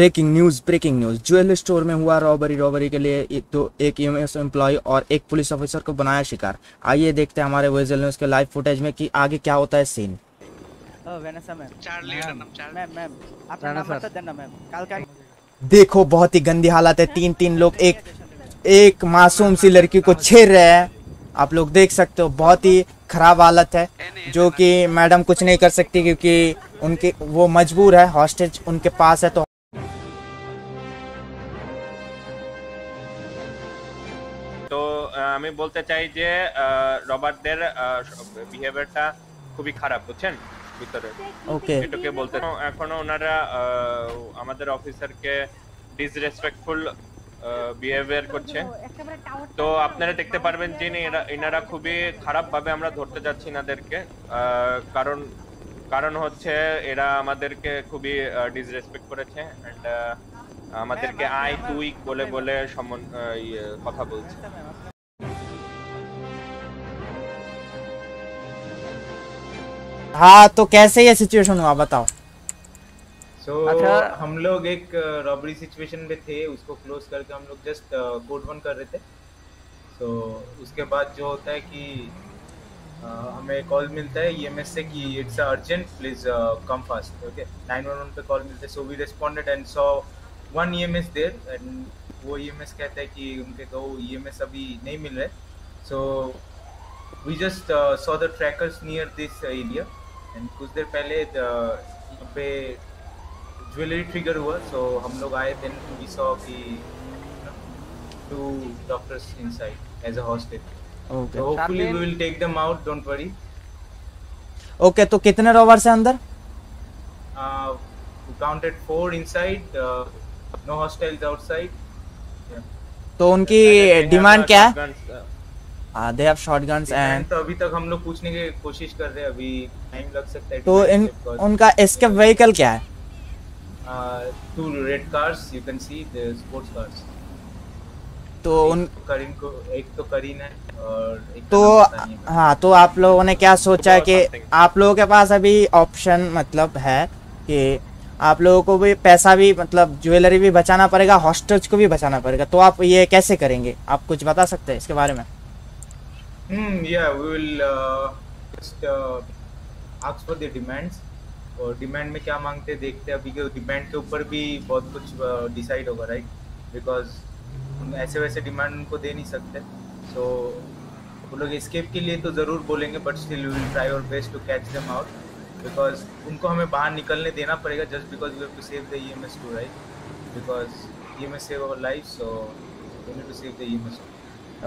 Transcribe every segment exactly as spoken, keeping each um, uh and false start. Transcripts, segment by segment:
Breaking news breaking news jewellery store में हुआ robbery. Robbery के लिए एक तो एक यूएस एम्प्लॉय और एक पुलिस ऑफिसर को बनाया शिकार। आइए देखते हैं हमारे वेजल न्यूज़ के लाइव फुटेज में कि आगे क्या होता है सीन। देखो बहुत ही गंदी हालत है, तीन तीन लोग एक एक मासूम सी लड़की को छेड़ रहे हैं। आप लोग देख सकते हो बहुत ही खराब हालत है, जो कि मैडम कुछ नहीं कर सकती क्योंकि उनके वो मजबूर है, हॉस्टेज उनके पास है। तो तो हमें बोलते चाहिए रॉबर्ट देर बिहेवियरটা খুবই খারাপ, বুঝছেন? ভিতরে ওকে এটাকে বলতে এখনো ওনারা আমাদের অফিসারকে ডিসরেসপেক্টফুল বিহেভিয়ার করছে। তো আপনারা দেখতে পারবেন যে এনারা খুবই খারাপ ভাবে আমরা ধরতে যাচ্ছি এনাদেরকে, কারণ কারণ হচ্ছে এরা আমাদেরকে খুবই ডিসরেসপেক্ট করেছে এন্ড আমাদেরকে আই তুই বলে বলে কথা বলছে। हाँ तो कैसे ये सिचुएशन हुआ बताओ। सो so, अच्छा, हम लोग एक रॉबरी सिचुएशन में थे, उसको क्लोज करके हम लोग जस्ट कोड वन कर रहे थे। सो so, उसके बाद जो होता है कि uh, हमें कॉल मिलता है ईएमएस से कि it's urgent, please come fast. Okay nine one one पे कॉल मिलता है। So we responded and so one EMS there and वो ईएमएस कहता है कि उनके कहो ईएमएस अभी नहीं मिल रहा है। So we just saw the trackers near this area and कुछ देर पहले यहाँ पे ज्वेलरी ट्रिगर हुआ। सो हम लोग आए थे two doctors inside as a hostage. So hopefully we will take them out, don't worry. Okay तो कितने रॉबर्स हैं अंदर? Counted four inside, no hostiles outside. तो उनकी डिमांड क्या है? Uh, they have shotguns and तो अभी तक हम लोग पूछने की कोशिश कर रहे हैं, अभी टाइम लग सकता है। तो इन उनका एस्केप व्हीकल क्या है? Two red cars, you can see the sports cars. तो उन करीन को एक तो करीन है और एक तो हाँ। तो आप लोगों ने क्या सोचा कि आप लोगों के पास अभी ऑप्शन मतलब है कि आप लोगों को भी पैसा भी मतलब ज्वेलरी भी बचाना पड़ेगा, हॉस्टेज को भी बचाना पड़ेगा, तो आप ये कैसे करेंगे? आप कुछ बता सकते हैं इसके बारे में? Hmm, yeah, we will uh, just uh, ask for their demands. और डिमांड में क्या मांगते हैं देखते हैं। अभी के डिमांड के ऊपर भी बहुत कुछ डिसाइड होगा, राइट? बिकॉज ऐसे वैसे डिमांड उनको दे नहीं सकते। सो वो लोग एस्केप के लिए तो ज़रूर बोलेंगे, but still we will try our best to catch them out, because उनको हमें बाहर निकलने देना पड़ेगा just because we have to save the EMS too, right? Because EMS save our life, so we need to save the EMS too.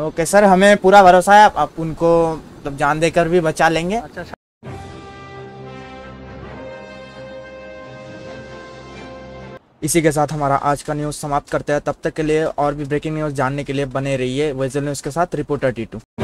Okay okay, sir हमें पूरा भरोसा है आप, आप उनको मतलब जान देकर भी बचा लेंगे। अच्छा इसी के साथ हमारा आज का न्यूज़ समाप्त करते हैं। तब तक के लिए और भी ब्रेकिंग न्यूज़ जानने के लिए बने रहिए वेजल न्यूज़ के साथ। रिपोर्टर टीटू।